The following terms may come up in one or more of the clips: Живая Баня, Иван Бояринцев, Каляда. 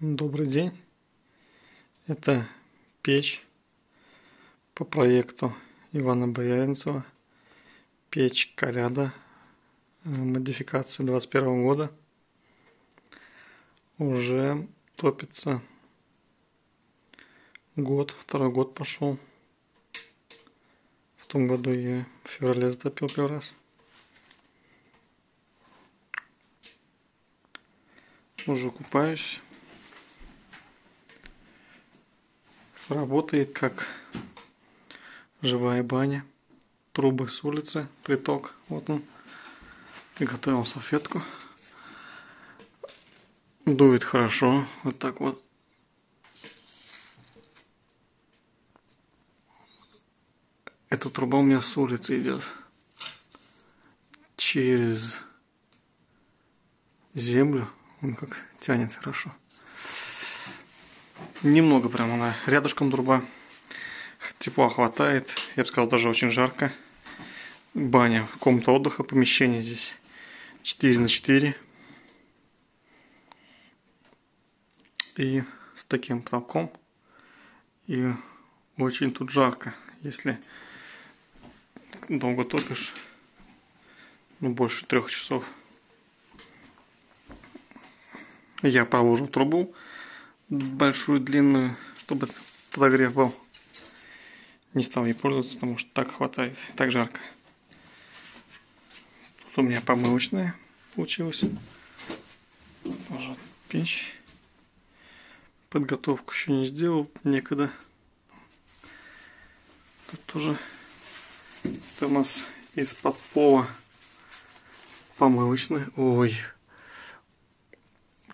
Добрый день. Это печь по проекту Ивана Бояринцева. Печь Каляда, модификация 2021 года. Уже топится год, второй год пошел. В том году я в феврале затопил первый раз. Уже купаюсь. Работает как живая баня. Трубы с улицы, приток. Вот он. Приготовил салфетку. Дует хорошо. Вот так вот. Эта труба у меня с улицы идет. Через землю. Он как тянет хорошо. Немного прям она рядышком труба. Тепла хватает. Я бы сказал, даже очень жарко. Баня, комната отдыха, помещение здесь 4×4. И с таким потолком. И очень тут жарко. Если долго топишь, больше 3 часов. Я положу трубу большую, длинную, чтобы подогрев был. Не стал ей пользоваться, потому что так хватает, так жарко. Тут у меня помывочная получилась. Тоже печь. Подготовку еще не сделал, некогда. Тут тоже у нас из-под пола помывочная. Ой.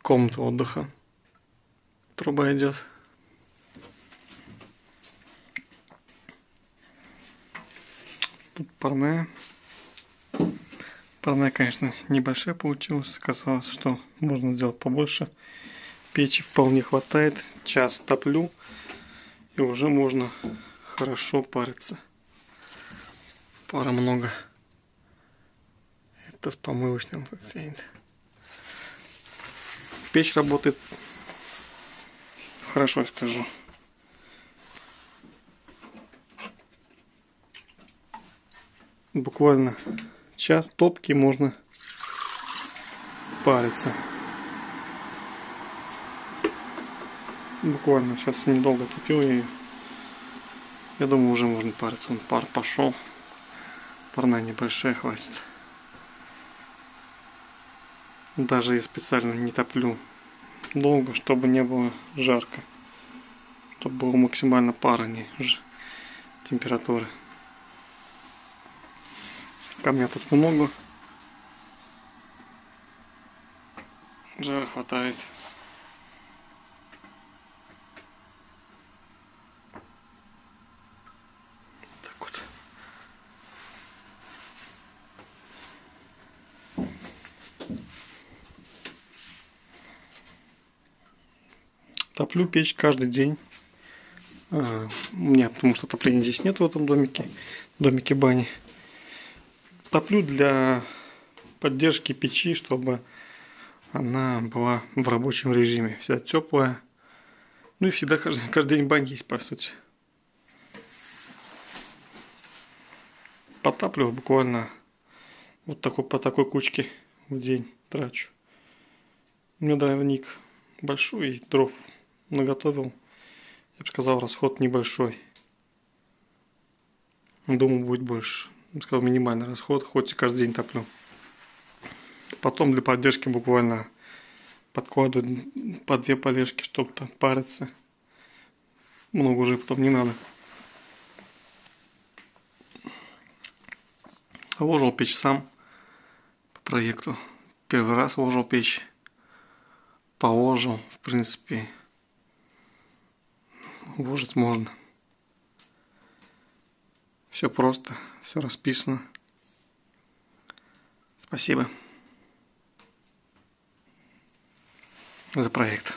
Комната отдыха. Труба идет. Тут парная. Парная, конечно, небольшая получилась. Казалось, что можно сделать побольше. Печи вполне хватает. Час топлю. И уже можно хорошо париться. Пара много. Это с помывочным как тянет. Печь работает хорошо, скажу. Буквально час топки можно париться. Буквально сейчас недолго топил ее. Я думаю, уже можно париться. Он пар пошел. Парная небольшая, хватит. Даже я специально не топлю долго, чтобы не было жарко. Чтобы было максимально пара, не температуры. Камня тут много. Жара хватает. Так вот. Топлю печь каждый день. У меня, потому что топления здесь нет в этом домике. Домике бани. Топлю для поддержки печи, чтобы она была в рабочем режиме. Вся теплая. Ну и всегда каждый день бань есть, по сути. Потапливаю буквально вот такой, по такой кучке в день трачу. У меня дровник большой, и дров наготовил. Я бы сказал, расход небольшой. Думаю, будет больше. Сказал, минимальный расход, хоть и каждый день топлю. Потом для поддержки буквально подкладываю по 2 полежки, чтобы там париться. Много уже потом не надо. Ложил печь сам по проекту. Первый раз ложил печь. Положил, в принципе, ложить можно. Все просто, все расписано. Спасибо за проект.